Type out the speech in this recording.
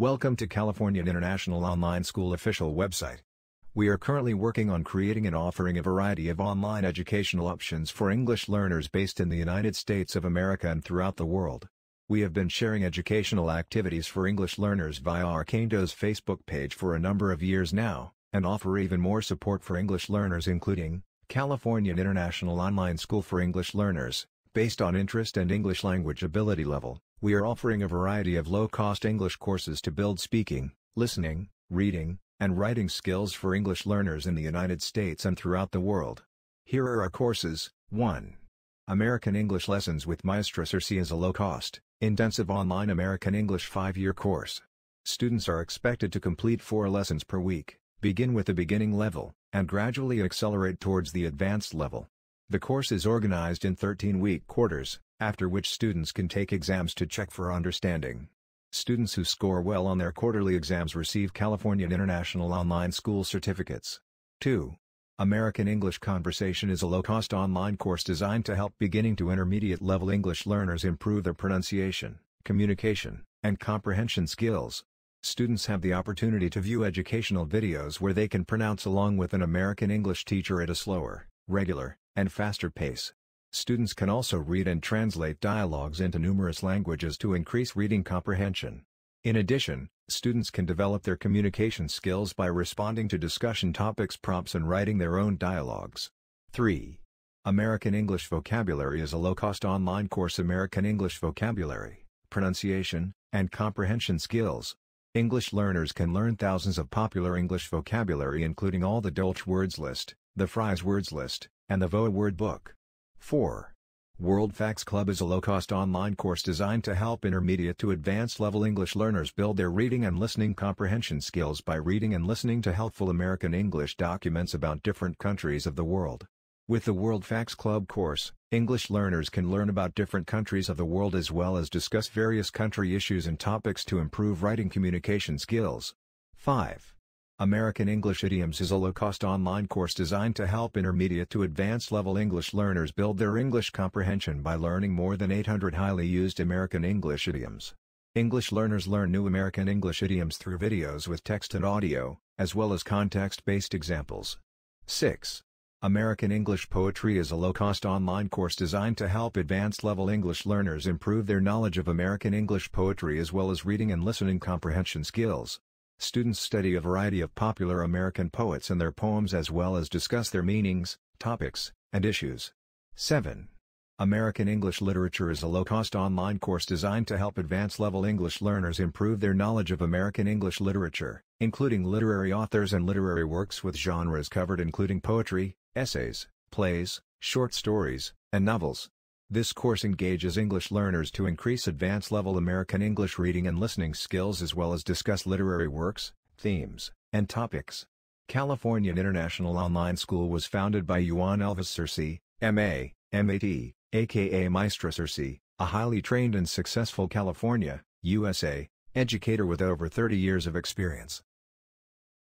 Welcome to California International Online School official website. We are currently working on creating and offering a variety of online educational options for English learners based in the United States of America and throughout the world. We have been sharing educational activities for English learners via Arcando's Facebook page for a number of years now, and offer even more support for English learners including California International Online School for English learners, based on interest and English language ability level. We are offering a variety of low-cost English courses to build speaking, listening, reading, and writing skills for English learners in the United States and throughout the world. Here are our courses. 1. American English Lessons with Maestra Sersea is a low-cost, intensive online American English 5-year course. Students are expected to complete 4 lessons per week, begin with the beginning level, and gradually accelerate towards the advanced level. The course is organized in 13-week quarters, after which students can take exams to check for understanding. Students who score well on their quarterly exams receive California International Online School certificates. 2. American English Conversation is a low-cost online course designed to help beginning to intermediate-level English learners improve their pronunciation, communication, and comprehension skills. Students have the opportunity to view educational videos where they can pronounce along with an American English teacher at a slower, regular, and faster pace. Students can also read and translate dialogues into numerous languages to increase reading comprehension. In addition, students can develop their communication skills by responding to discussion topics prompts and writing their own dialogues. 3. American English Vocabulary is a low-cost online course. American English vocabulary, pronunciation, and comprehension skills. English learners can learn thousands of popular English vocabulary including all the Dolch words list, the Fry's words list, and the VOA Word Book. 4. World Facts Club is a low-cost online course designed to help intermediate to advanced-level English learners build their reading and listening comprehension skills by reading and listening to helpful American English documents about different countries of the world. With the World Facts Club course, English learners can learn about different countries of the world as well as discuss various country issues and topics to improve writing communication skills. 5. American English Idioms is a low-cost online course designed to help intermediate to advanced-level English learners build their English comprehension by learning more than 800 highly used American English idioms. English learners learn new American English idioms through videos with text and audio, as well as context-based examples. 6. American English Poetry is a low-cost online course designed to help advanced-level English learners improve their knowledge of American English poetry as well as reading and listening comprehension skills. Students study a variety of popular American poets and their poems as well as discuss their meanings, topics, and issues. 7. American English Literature is a low-cost online course designed to help advanced-level English learners improve their knowledge of American English literature, including literary authors and literary works with genres covered including poetry, essays, plays, short stories, and novels. This course engages English learners to increase advanced-level American English reading and listening skills as well as discuss literary works, themes, and topics. California International Online School was founded by Yuan Elvis Sersea, M.A., M.A.T., a.k.a. Maestra Sersea, a highly trained and successful California, USA, educator with over 30 years of experience.